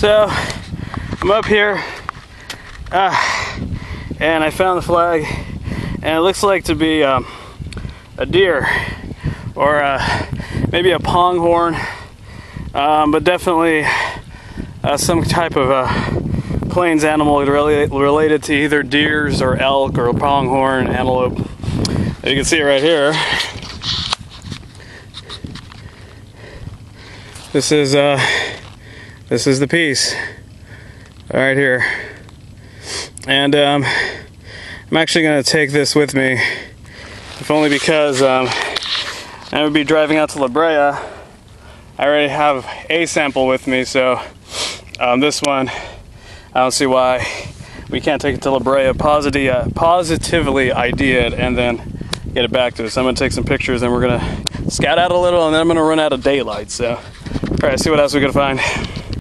So I'm up here and I found the flag, and it looks like to be a deer or maybe a pronghorn, but definitely some type of plains animal related to either deers or elk or pronghorn, antelope. You can see it right here. This is the piece right here, and I'm actually going to take this with me, if only because I'm going to be driving out to La Brea. I already have a sample with me, so this one, I don't see why we can't take it to La Brea, positively ID it, and then get it back to us. I'm going to take some pictures, and we're going to scout out a little, and then I'm going to run out of daylight. So, all right, see what else we can find.